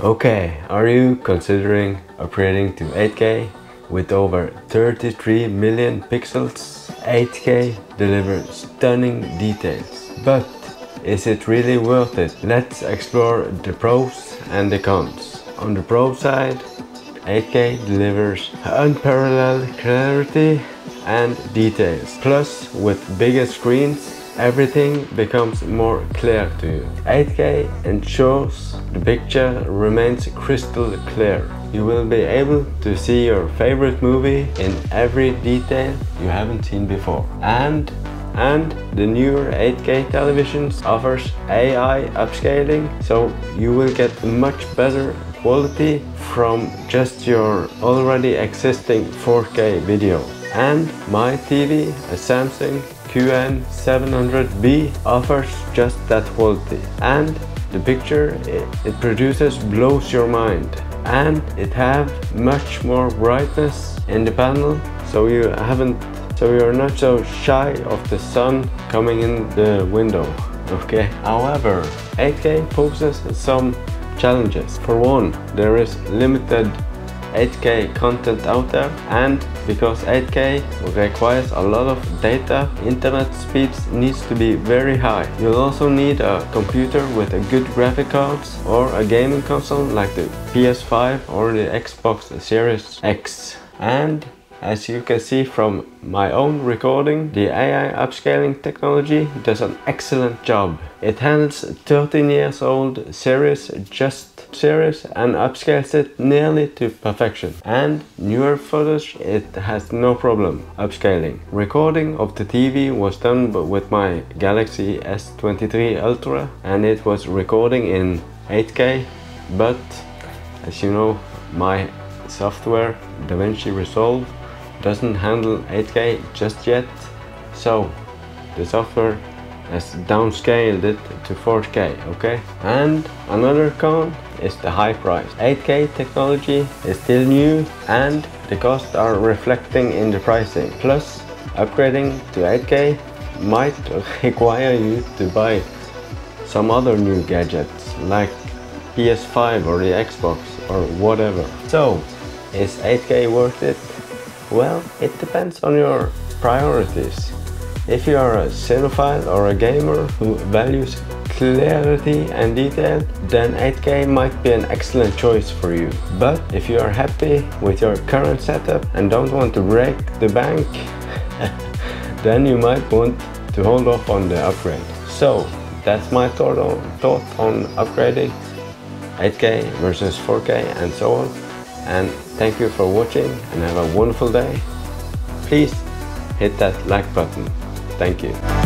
Okay, are you considering upgrading to 8K with over 33 million pixels? 8K delivers stunning details, but is it really worth it? Let's explore the pros and the cons. On the pro side, 8K delivers unparalleled clarity and details. Plus, with bigger screens, everything becomes more clear to you. 8K ensures the picture remains crystal clear. You will be able to see your favorite movie in every detail you haven't seen before. And the newer 8K televisions offers AI upscaling, so you will get much better quality from just your already existing 4K video. And my TV, a Samsung QN700B, offers just that quality, and the picture it produces blows your mind, and it have much more brightness in the panel, so you're not so shy of the sun coming in the window. Okay, however, 8K poses some challenges. For one, there is limited 8K content out there, and because 8K requires a lot of data, internet speeds needs to be very high. You'll also need a computer with a good graphic cards or a gaming console like the PS5 or the Xbox Series X. And as you can see from my own recording, the AI upscaling technology does an excellent job. It handles 13-year-old series and upscales it nearly to perfection. And newer footage, it has no problem upscaling. Recording of the TV was done with my Galaxy S23 Ultra, and it was recording in 8K, but as you know, my software DaVinci Resolve doesn't handle 8K just yet, so the software has downscaled it to 4K, okay? And another con is the high price. 8K technology is still new, and the costs are reflecting in the pricing. Plus, upgrading to 8K might require you to buy some other new gadgets like PS5 or the Xbox or whatever. So, is 8K worth it? Well, it depends on your priorities. If you are a cinephile or a gamer who values clarity and detail, then 8K might be an excellent choice for you. But if you are happy with your current setup and don't want to break the bank, then you might want to hold off on the upgrade. So that's my thought on upgrading 8K versus 4K and so on. And thank you for watching and have a wonderful day. Please hit that like button. Thank you.